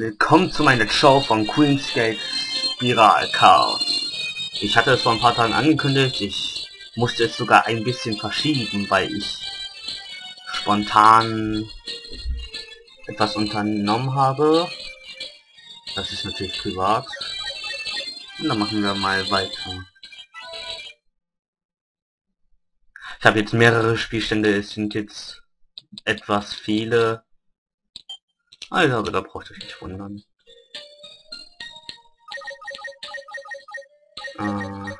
Willkommen zu meiner Show von Queen's Gate Spiral Chaos. Ich hatte es vor ein paar Tagen angekündigt, ich musste es sogar ein bisschen verschieben, weil ich spontan etwas unternommen habe. Das ist natürlich privat. Und dann machen wir mal weiter. Ich habe jetzt mehrere Spielstände, es sind jetzt etwas viele. Also, da braucht ihr euch nicht wundern. Mal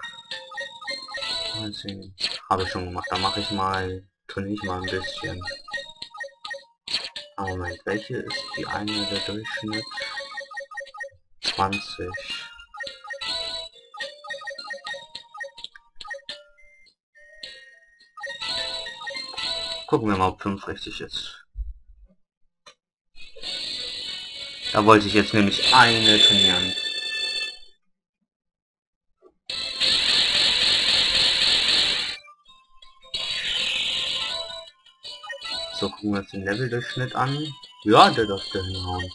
sehen. Habe ich schon gemacht, da mache ich mal, trainiere ich mal ein bisschen. Aber Moment, welche ist die eine der Durchschnitt? 20. Gucken wir mal, ob 5 richtig ist. Da wollte ich jetzt nämlich eine trainieren. So, gucken wir uns den Leveldurchschnitt an. Ja, der dürfte hinhauen.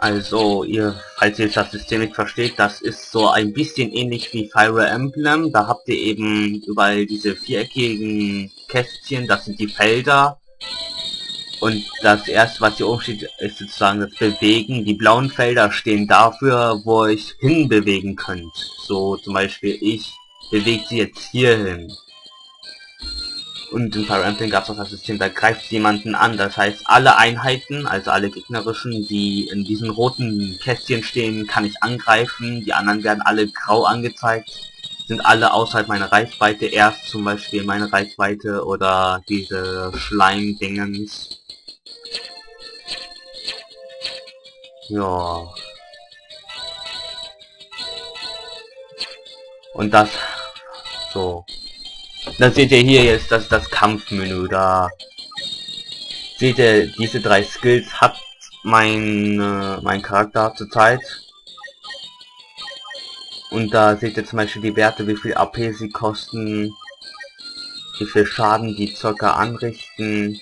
Also, falls ihr jetzt das System nicht versteht, das ist so ein bisschen ähnlich wie Fire Emblem. Da habt ihr eben überall diese viereckigen Kästchen, das sind die Felder. Und das erste, was hier oben steht, ist sozusagen das Bewegen. Die blauen Felder stehen dafür, wo ihr euch hinbewegen könnt. So, zum Beispiel, ich bewege sie jetzt hierhin. Und in Fire Emblem gab es auch das System, da greift jemanden an. Das heißt, alle Einheiten, also alle gegnerischen, die in diesen roten Kästchen stehen, kann ich angreifen. Die anderen werden alle grau angezeigt. Sind alle außerhalb meiner Reichweite. Erst zum Beispiel meine Reichweite oder diese Schleim-Dingens. Ja. Und das... So. Dann seht ihr hier jetzt, das ist das Kampfmenü, da seht ihr, diese 3 Skills hat mein Charakter zurzeit. Und da seht ihr zum Beispiel die Werte, wie viel AP sie kosten, wie viel Schaden die Zocker anrichten.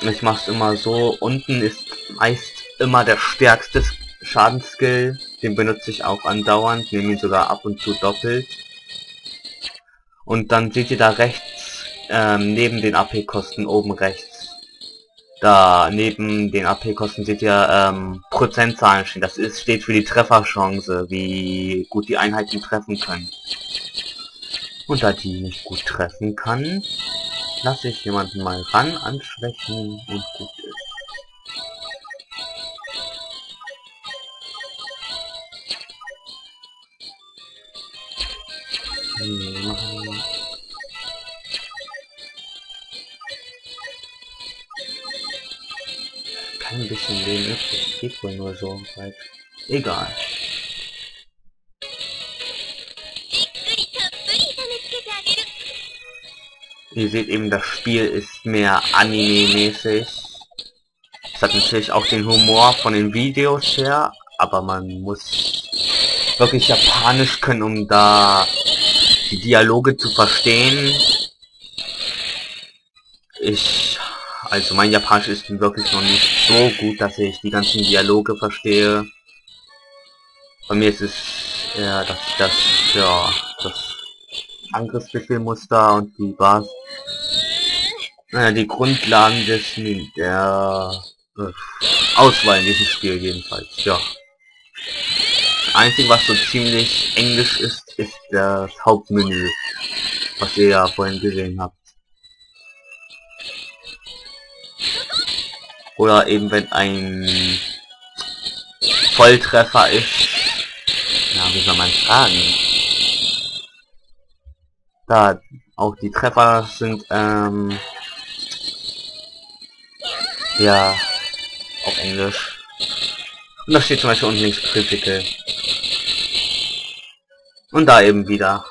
Ich mache es immer so, unten ist meist immer der stärkste Schadensskill, den benutze ich auch andauernd, nehme ihn sogar ab und zu doppelt. Und dann seht ihr da rechts, neben den AP-Kosten oben rechts, da neben den AP-Kosten seht ihr Prozentzahlen stehen. Das ist, steht für die Trefferchance, wie gut die Einheiten treffen können. Und da die nicht gut treffen kann, lasse ich jemanden mal ran anschwächen und gut ist. Kein bisschen Leben übrig, geht wohl nur so weit. Egal. Ihr seht eben, das Spiel ist mehr anime-mäßig. Es hat natürlich auch den Humor von den Videos her, aber man muss wirklich japanisch können, um da die Dialoge zu verstehen. Also mein Japanisch ist wirklich noch nicht so gut, dass ich die ganzen Dialoge verstehe. Bei mir ist es ja, dass ich das Angriffsbefehlmuster und die Basis, naja, die Grundlagen der Auswahl in diesem Spiel jedenfalls, ja. Das Einzige, was so ziemlich englisch ist, ist das Hauptmenü, was ihr ja vorhin gesehen habt. Oder eben, wenn ein Volltreffer ist, ja, wie soll man sagen? Da auch die Treffer sind, ja, auf Englisch. Und da steht zum Beispiel unten links Critical. Und da eben wieder.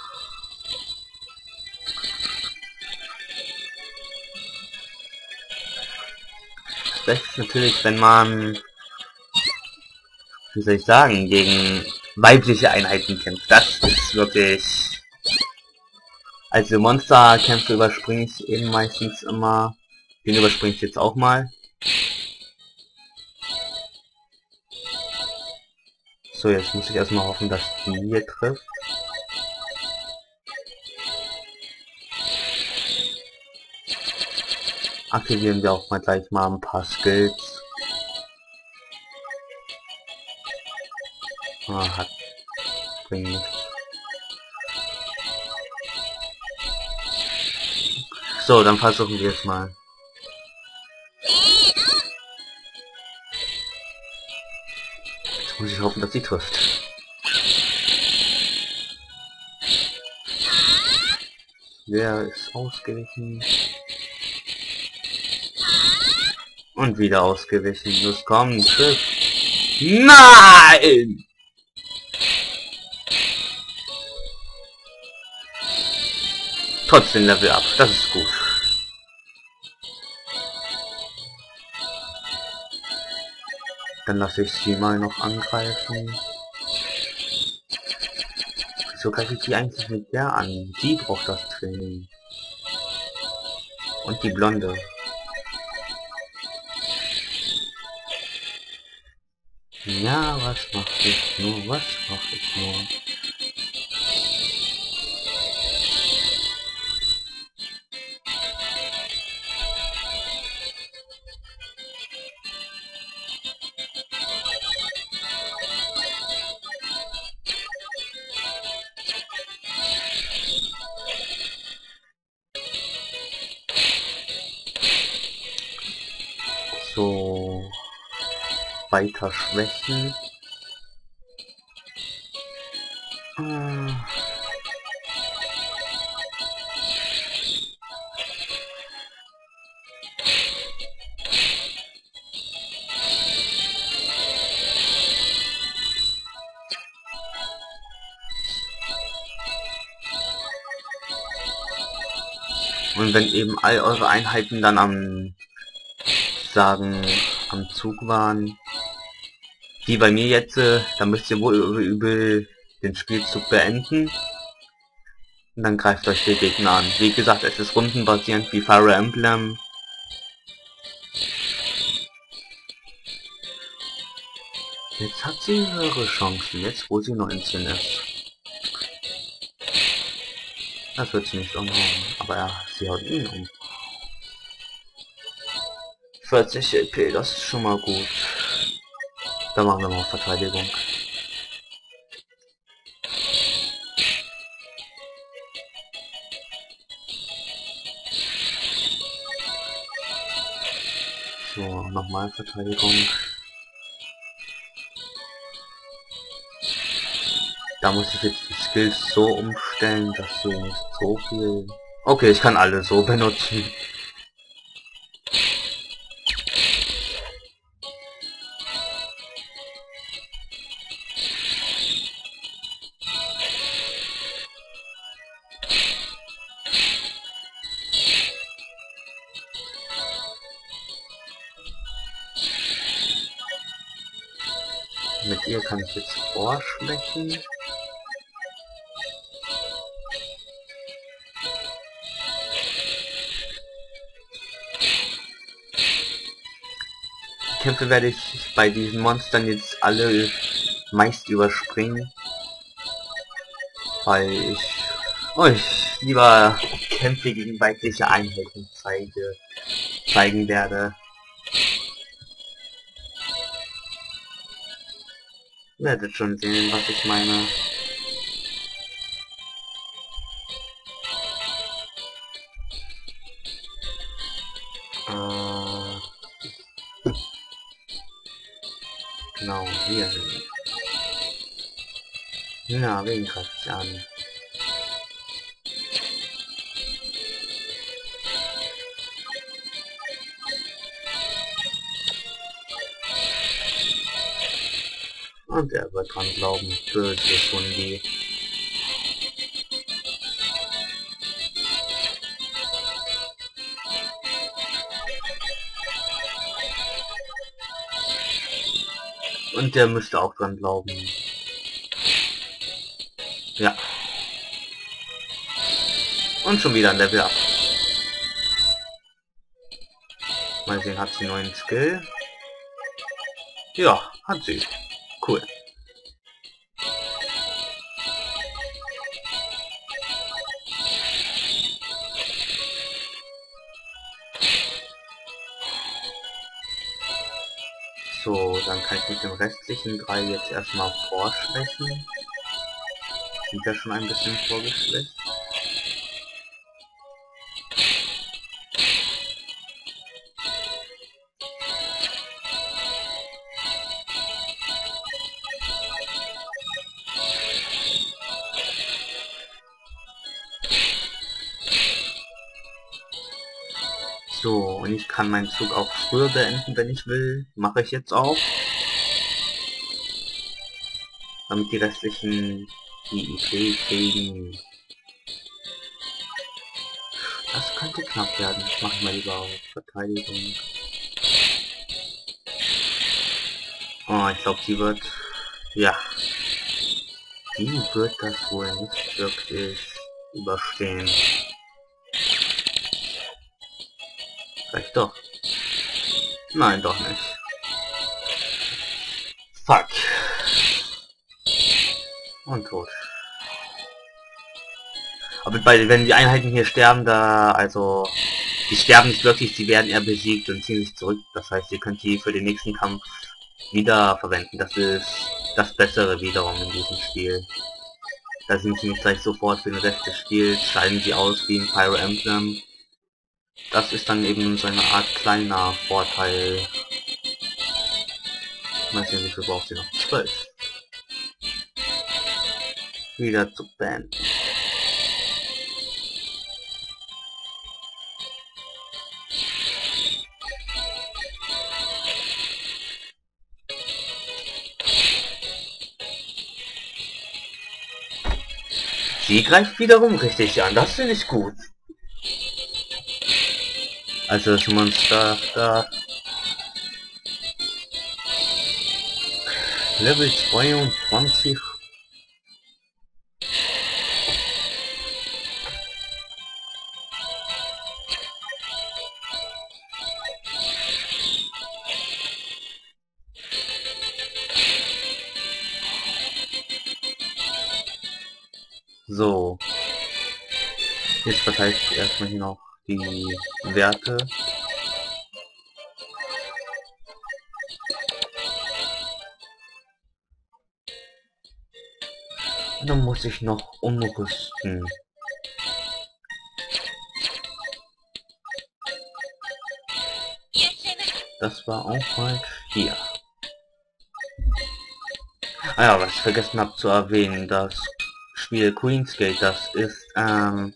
Das Beste ist natürlich, wenn man, wie soll ich sagen, gegen weibliche Einheiten kämpft. Das ist wirklich... Also Monsterkämpfe überspringe ich eben meistens immer. Den überspringe ich jetzt auch mal. So, jetzt muss ich erstmal hoffen, dass die hier trifft. Aktivieren wir auch mal gleich mal ein paar Skills. Ah, hat... Bringt nichts. So, dann versuchen wir es mal. Jetzt muss ich hoffen, dass sie trifft. Der ist ausgewichen. Und wieder ausgewichen. Los, komm, triff. Nein! Trotzdem Level up, das ist gut. Dann lasse ich sie mal noch angreifen. Wieso greife ich die eigentlich mit der an? Die braucht das Training. Und die Blonde. Ja, was macht ich nur? Was macht ich nur? So, weiter schwächen. Und wenn eben all eure Einheiten dann am Zug waren, wie bei mir jetzt, dann müsst ihr wohl übel den Spielzug beenden und dann greift euch der Gegner an. Wie gesagt, es ist rundenbasierend wie Fire Emblem. Jetzt hat sie höhere Chancen, jetzt wo sie 19 ist. Das wird sie nicht umhauen, aber ja, sie haut ihn um. 40 LP, das ist schon mal gut. Dann machen wir mal Verteidigung. So, nochmal Verteidigung. Da muss ich jetzt die Skills so umstellen, dass sie nicht so viel... Okay, ich kann alle so benutzen. Mit ihr kann ich jetzt vorschwächen. Die Kämpfe werde ich bei diesen Monstern jetzt alle meist überspringen, weil ich euch lieber Kämpfe gegen weibliche Einheiten zeigen werde. Ihr werdet schon sehen, was ich meine. Genau, wir sind. Ja, wen greift sich an? Und er wird dran glauben, böse Hundi. Und der müsste auch dran glauben. Ja. Und schon wieder ein Level Up. Mal sehen, hat sie neuen Skill? Ja, hat sie. Cool. So, dann kann ich mit den restlichen drei jetzt erstmal vorschwächen. Sind ja schon ein bisschen vorgeschwächt. So, und ich kann meinen Zug auch früher beenden, wenn ich will. Mache ich jetzt auch. Damit die restlichen die kriegen. Das könnte knapp werden. Ich mache mal lieber auf Verteidigung. Oh, ich glaube, die wird... Ja. Die wird das wohl nicht wirklich überstehen. Vielleicht doch. Nein, doch nicht. Fuck. Und tot. Aber wenn die Einheiten hier sterben, da... Also... Die sterben nicht wirklich, sie werden eher besiegt und ziehen sich zurück. Das heißt, ihr könnt die für den nächsten Kampf wieder verwenden. Das ist das Bessere wiederum in diesem Spiel. Da sind sie nicht gleich sofort für den Rest des Spiels, scheiden sie aus wie ein Fire Emblem. Das ist dann eben so eine Art kleiner Vorteil. Mal sehen, wie viel braucht sie noch? 12. Wieder zu beenden. Sie greift wiederum richtig an, das finde ich gut. Also das Monster da. Level 22. So. Jetzt verteile ich erstmal hier noch die Werte. Und dann muss ich noch umrüsten. Das war auch mal hier. Ah ja, was ich vergessen habe zu erwähnen, das Spiel Queen's Gate, das ist ein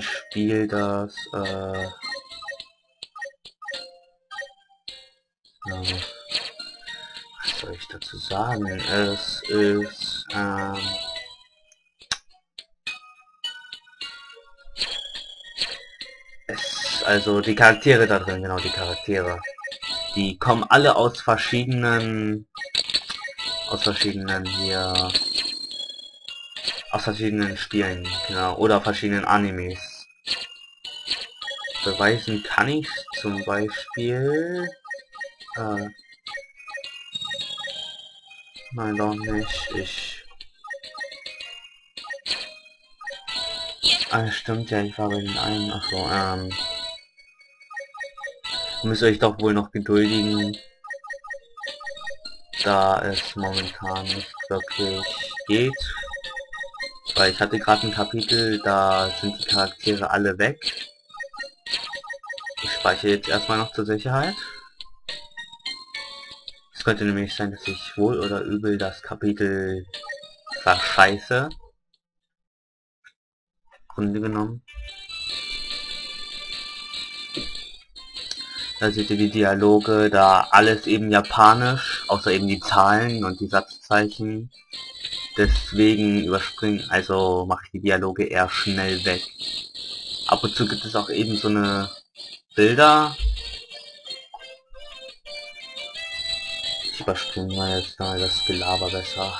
Spiel, das was soll ich dazu sagen? Es ist also die Charaktere da drin, genau, die Charaktere. Die kommen alle aus verschiedenen hier. Aus verschiedenen Spielen, genau, oder verschiedenen Animes. Beweisen kann ich zum Beispiel... Nein, doch nicht. Stimmt ja, ich war bei den einen... Achso, müsst ihr euch doch wohl noch geduldigen. Da es momentan nicht wirklich geht. Weil ich hatte gerade ein Kapitel, da sind die Charaktere alle weg. Ich speichere jetzt erstmal noch zur Sicherheit. Es könnte nämlich sein, dass ich wohl oder übel das Kapitel verscheiße. Grunde genommen. Da seht ihr die Dialoge, da alles eben japanisch, außer eben die Zahlen und die Satzzeichen. Deswegen mache ich die Dialoge eher schnell weg. Ab und zu gibt es auch eben so eine Bilder. verstehen wir jetzt mal das Gelaber besser.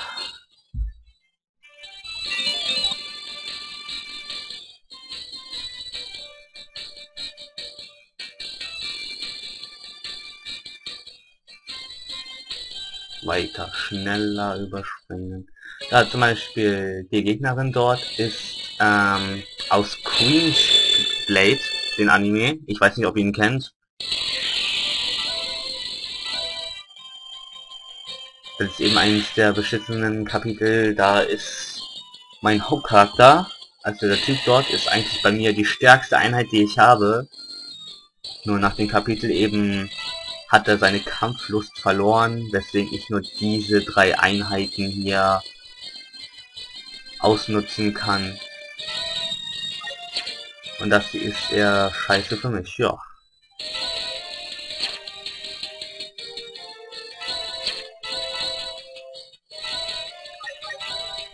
Weiter, schneller überspringen. Ja, zum Beispiel die Gegnerin dort ist aus Queen's Blade, den Anime. Ich weiß nicht, ob ihr ihn kennt. Das ist eben eines der beschissenen Kapitel. Da ist mein Hauptcharakter, also der Typ dort, ist eigentlich bei mir die stärkste Einheit, die ich habe. Nur nach dem Kapitel eben hat er seine Kampflust verloren, weswegen ich nur diese drei Einheiten hier ausnutzen kann. Und das ist eher scheiße für mich, ja.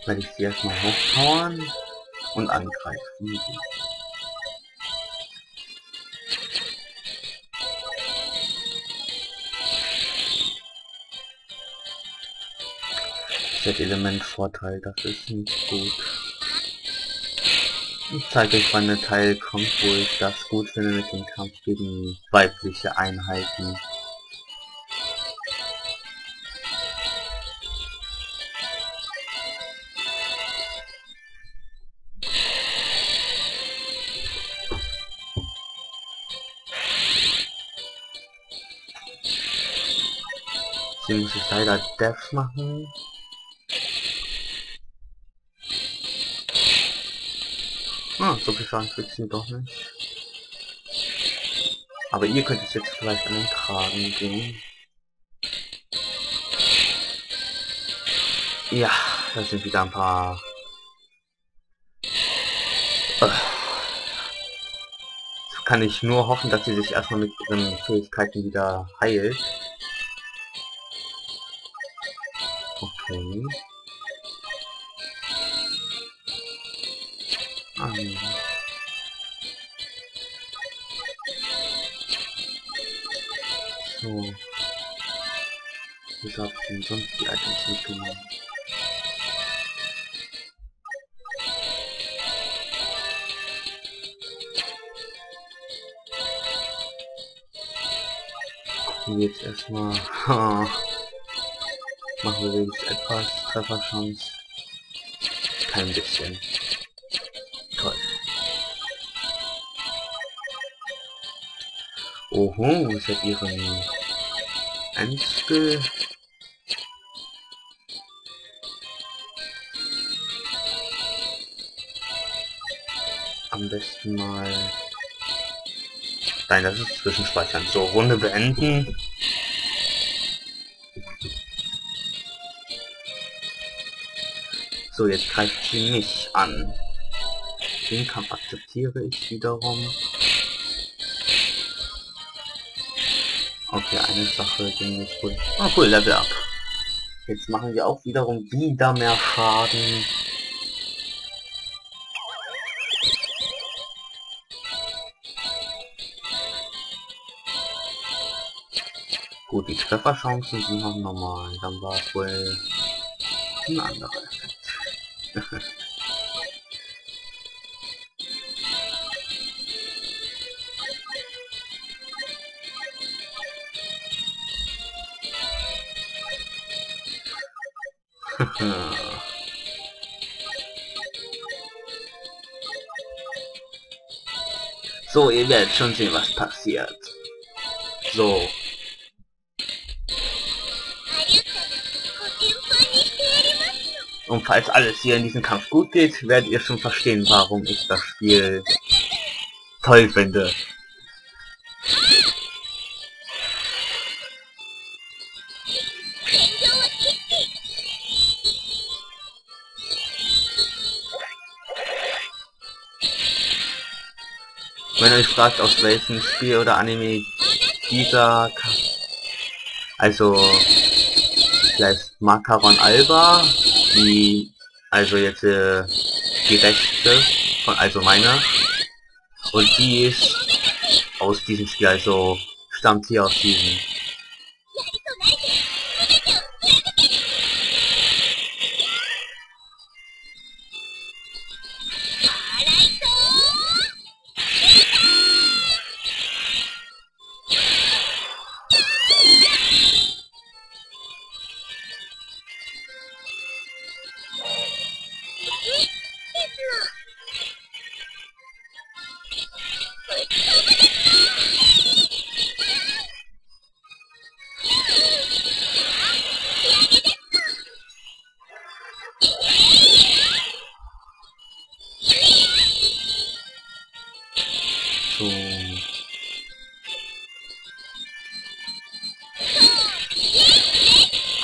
Werde ich sie erstmal hochhauen und angreifen. Das Elementvorteil, das ist nicht gut. Ich zeige euch, wann der Teil kommt, wo ich das gut finde mit dem Kampf gegen weibliche Einheiten. Hier muss ich leider Death machen. Ah, so viel Schaden kriegt sie doch nicht. Aber ihr könnt es jetzt vielleicht an den Kragen gehen. Ja, das sind wieder ein paar... Jetzt kann ich nur hoffen, dass sie sich erstmal mit ihren Fähigkeiten wieder heilt. Okay. So. Ich hab denn sonst die Items mitgenommen. Gucken wir jetzt erstmal. Machen wir wenigstens etwas Trefferchance. Kein bisschen. Toll. Oho, ich hab ihren Endskill. Am besten mal... Nein, das ist zwischenspeichern. So, Runde beenden. So, jetzt greift sie mich an. Den Kampf akzeptiere ich wiederum. Okay, eine Sache, den ich gut... Ah, cool, Level Up. Jetzt machen wir auch wiederum wieder mehr Schaden. Gut, die Trefferchancen sind noch normal. Dann war es wohl ein anderer Effekt. So, ihr werdet schon sehen, was passiert. So. Und falls alles hier in diesem Kampf gut geht, werdet ihr schon verstehen, warum ich das Spiel toll finde. Wenn ihr euch fragt, aus welchem Spiel oder Anime dieser Kampf... Also... Der heißt Macaron Alba. Die, also jetzt die rechte, von, also meine, und die ist aus diesem Spiel, also stammt hier aus diesem.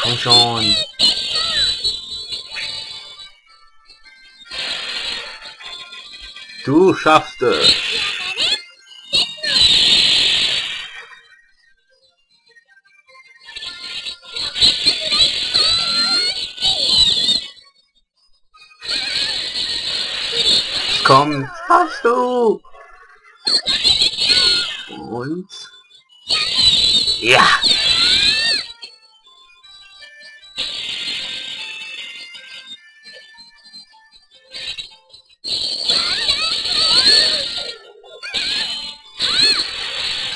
Komm schon. Du schaffst es. Komm, schaffst du. Und? Ja.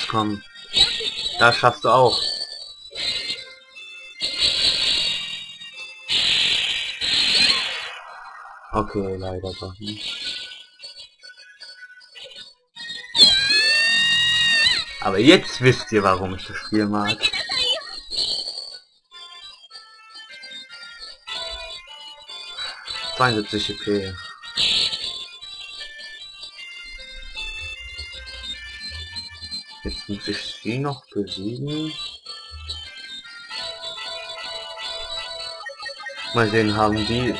Komm, das schaffst du auch. Okay, leider doch nicht. Aber jetzt wisst ihr, warum ich das Spiel mag. ...72 EP. Jetzt muss ich sie noch besiegen. Mal sehen, haben die...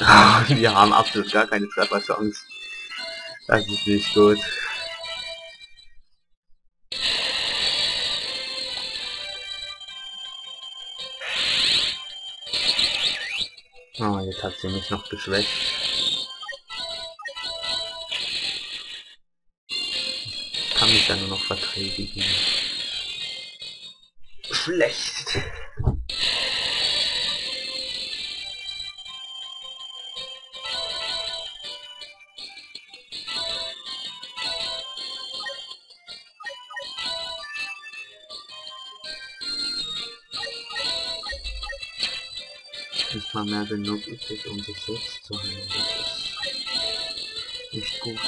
Wir haben absolut gar keine Trefferchance. Das ist nicht gut. Oh, jetzt hat sie mich noch geschwächt. Ich kann mich da nur noch verteidigen. Schlecht. Nicht mal mehr genug übrig, um sich selbst zu heilen. Das ist nicht gut.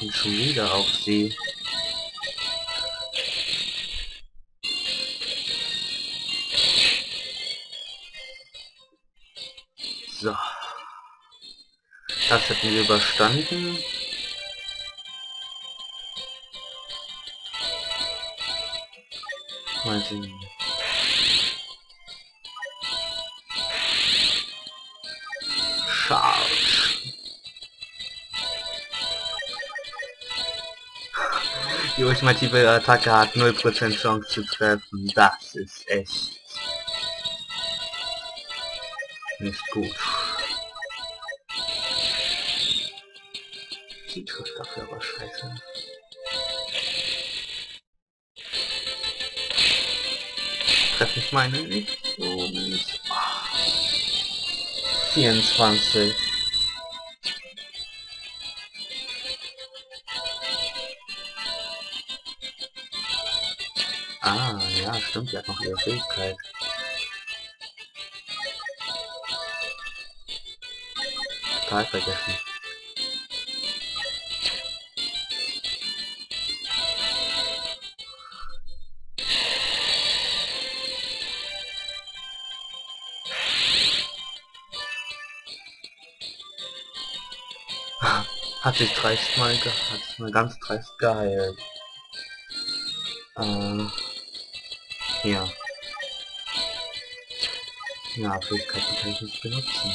Und schon wieder auf sie. So. Das hätten wir überstanden. Mal sehen. Charge. Die ultimative Attacke hat 0% Chance zu treffen. Das ist echt nicht gut. Die trifft dafür aber scheiße. Treff ich meine nicht. Oh, Mist. 24. Ah, ja, stimmt, die hat noch ihre Fähigkeit. Total vergessen. Hat sich dreist mal ganz dreist geheilt. Ja. Ja, Fähigkeiten kann ich nicht benutzen.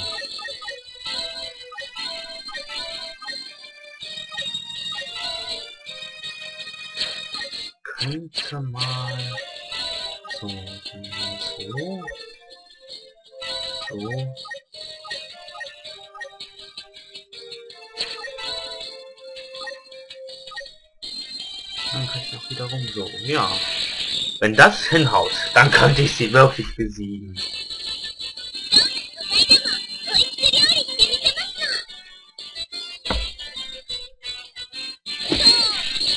Könnte mal so. Dann kann ich auch wiederum so. Ja. Wenn das hinhaut, dann könnte ich sie wirklich besiegen.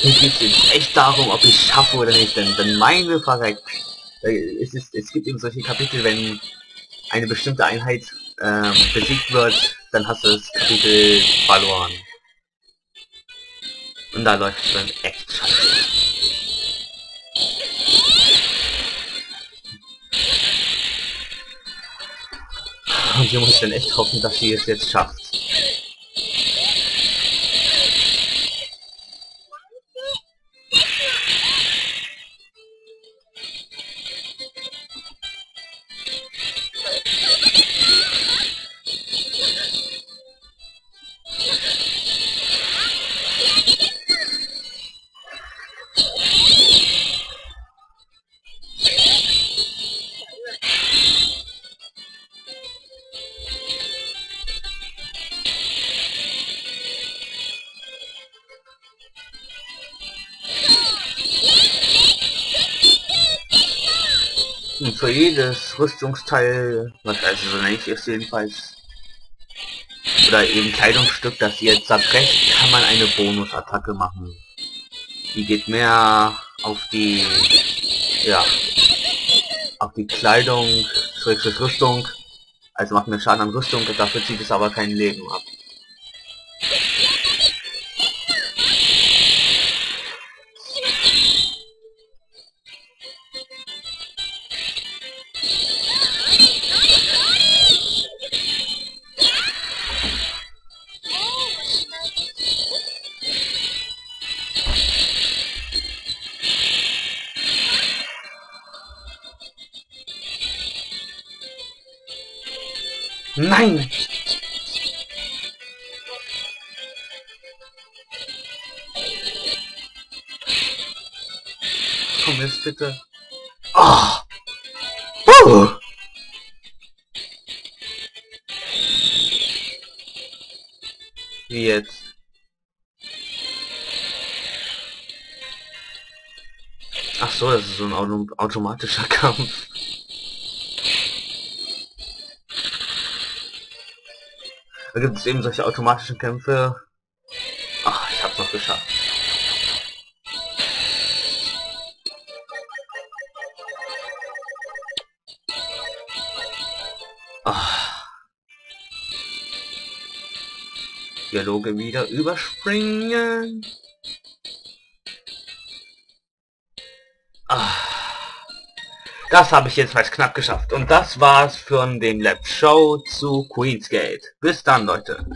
Hier geht es echt darum, ob ich es schaffe oder nicht, denn wenn meine verreckt, es gibt eben solche Kapitel, wenn eine bestimmte Einheit besiegt wird, dann hast du das Kapitel verloren. Und da läuft es dann echt scheiße. Und hier muss ich dann echt hoffen, dass sie es jetzt schafft. Und für jedes Rüstungsteil, was also so nicht ist jedenfalls, oder eben Kleidungsstück, das ihr zerbrecht, kann man eine Bonusattacke machen. Die geht mehr auf die, ja, auf die Kleidung, schrägstrich Rüstung, also macht mir Schaden an Rüstung, dafür zieht es aber kein Leben ab. Nein! Komm jetzt bitte. Oh. Wie jetzt? Ach so, das ist so ein automatischer Kampf. Da gibt es eben solche automatischen Kämpfe. Ach, ich hab's noch geschafft. Ach. Dialoge wieder überspringen. Ach. Das habe ich jedenfalls knapp geschafft. Und das war's für den Let's Show zu Queen's Gate. Bis dann, Leute.